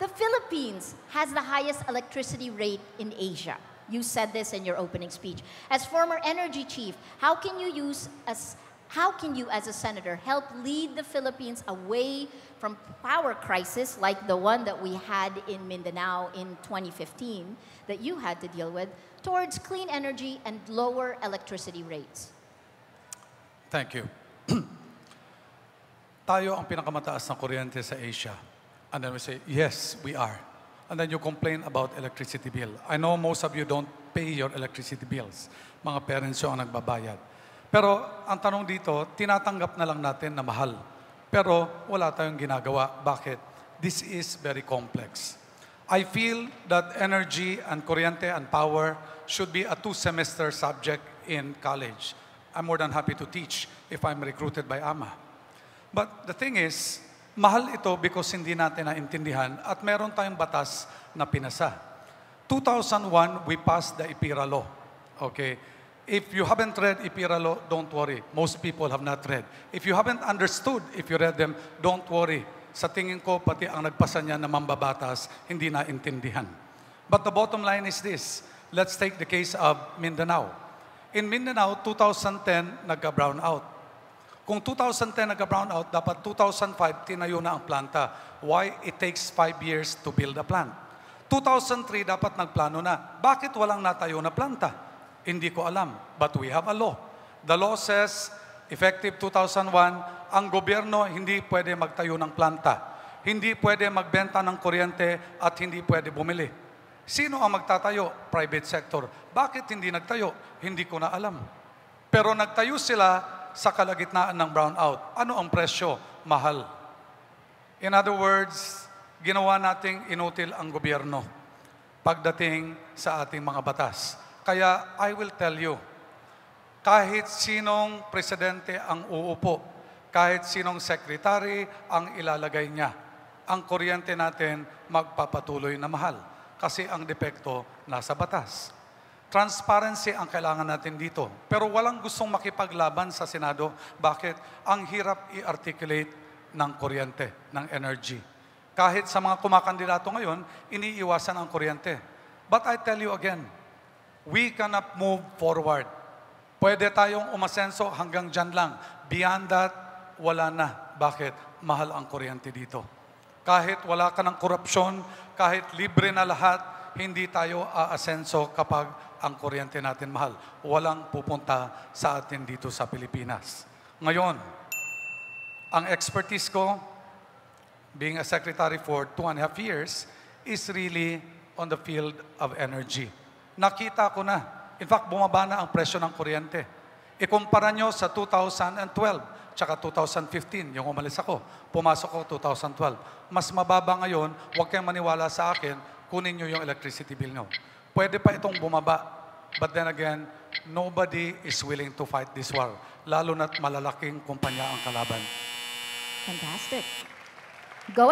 the Philippines has the highest electricity rate in Asia. You said this in your opening speech. As former energy chief, how can you as a senator help lead the Philippines away from power crisis like the one that we had in Mindanao in 2015 that you had to deal with towards clean energy and lower electricity rates? Thank you. Tayo ang pinakamataas ng kuryente sa Asia. And then we say, yes, we are. And then you complain about electricity bill. I know most of you don't pay your electricity bills. Mga parents nyo ang nagbabayad. Pero ang tanong dito, tinatanggap na lang natin na mahal. Pero wala tayong ginagawa. Bakit? This is very complex. I feel that energy and kuryente and power should be a two-semester subject in college. I'm more than happy to teach if I'm recruited by AMA. But the thing is, mahal ito because hindi natin naintindihan at meron tayong batas na pinasa. 2001, we passed the EPIRA law. Okay? If you haven't read EPIRA law, don't worry. Most people have not read. If you haven't understood, if you read them, don't worry. Sa tingin ko, pati ang nagpasa niya na mambabatas, hindi naintindihan. But the bottom line is this. Let's take the case of Mindanao. In Mindanao, 2010, nagka-brown out. Kung 2010 nagka-brown out, dapat 2005 tinayo na ang planta. Why? It takes 5 years to build a plant. 2003 dapat nagplano na. Bakit walang natayo na planta? Hindi ko alam. But we have a law. The law says, effective 2001, ang gobyerno hindi pwede magtayo ng planta. Hindi pwede magbenta ng kuryente at hindi pwede bumili. Sino ang magtatayo? Private sector. Bakit hindi nagtayo? Hindi ko na alam. Pero nagtayo sila sa kalagitnaan ng brownout. Ano ang presyo? Mahal. In other words, ginawa nating inutil ang gobyerno pagdating sa ating mga batas. Kaya I will tell you, kahit sinong presidente ang uupo, kahit sinong secretary ang ilalagay niya, ang kuryente natin magpapatuloy na mahal kasi ang depekto nasa batas. Transparency ang kailangan natin dito. Pero walang gustong makipaglaban sa Senado. Bakit? Ang hirap i-articulate ng kuryente, ng energy. Kahit sa mga kumakandidato ngayon, iniiwasan ang kuryente. But I tell you again, we cannot move forward. Pwede tayong umasenso hanggang dyan lang. Beyond that, wala na. Bakit? Mahal ang kuryente dito. Kahit wala ka ng korupsyon, kahit libre na lahat, hindi tayo aasenso kapag ang kuryente natin mahal. Walang pupunta sa atin dito sa Pilipinas. Ngayon, ang expertise ko, being a secretary for 2.5 years, is really on the field of energy. Nakita ko na. In fact, bumaba na ang presyo ng kuryente. Ikumpara nyo sa 2012 tsaka 2015, yung umalis ako. Pumasok ko 2012. Mas mababa ngayon, huwag kayong maniwala sa akin, kunin nyo yung electricity bill nyo. Pwede pa itong bumaba. But then again, nobody is willing to fight this war. Lalo na't malalaking kumpanya ang kalaban. Fantastic. Go ahead.